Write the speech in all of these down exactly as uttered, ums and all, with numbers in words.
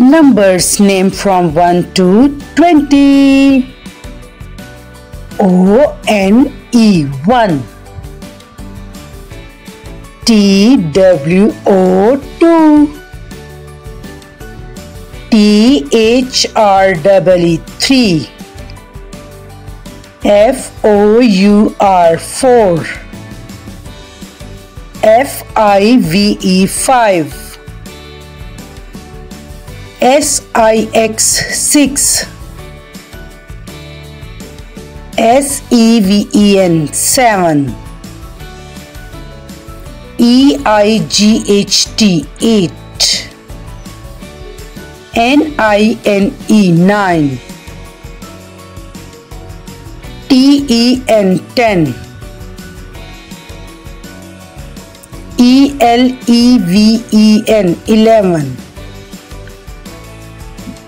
Numbers named from one to twenty. O N E one, T W O two, T H R E E three, F O U R four, F I V E five, S I X six, S E V E N seven, E I G H T eight, N I N E nine, T E N ten, E L E V E N eleven,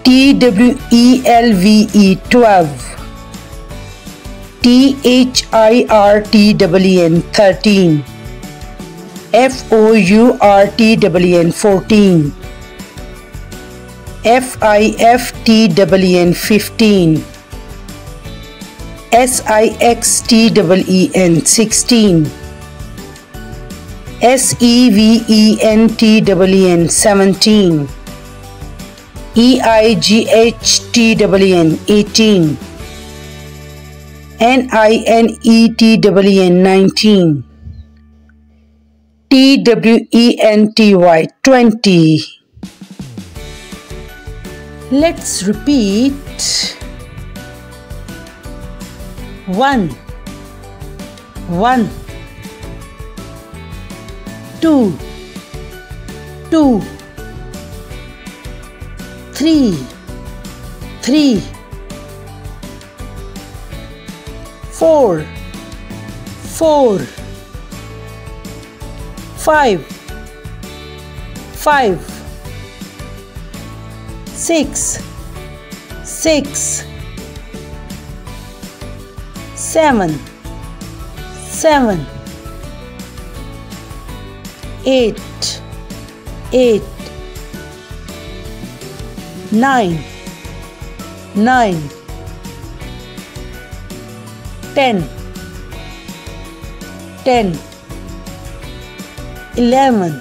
T W E L V E twelve, T H I R T W N thirteen, F O U R T W N fourteen, F I F T W N fifteen, S I X T W E N sixteen, S E V E N T W N seventeen, E I G H T W N eighteen, N I N E T W N nineteen, T W E N T Y twenty. Let's repeat. One, one, two, two, three, three, four, four, five, five, six, six, seven, seven, eight, eight, nine, nine, ten, ten, eleven,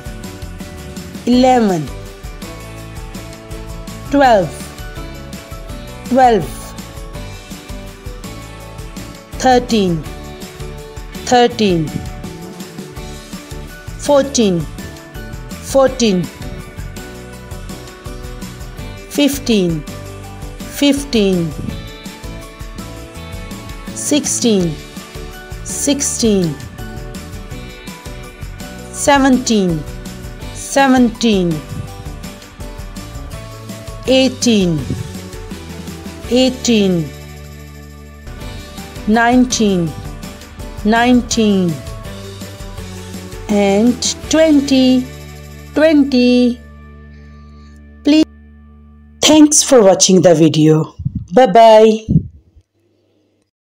eleven, twelve, twelve, thirteen, thirteen, fourteen, fourteen, fifteen, fifteen, sixteen, sixteen, seventeen, seventeen, eighteen, eighteen, nineteen, nineteen, and twenty, twenty. Please. Thanks for watching the video. Bye bye.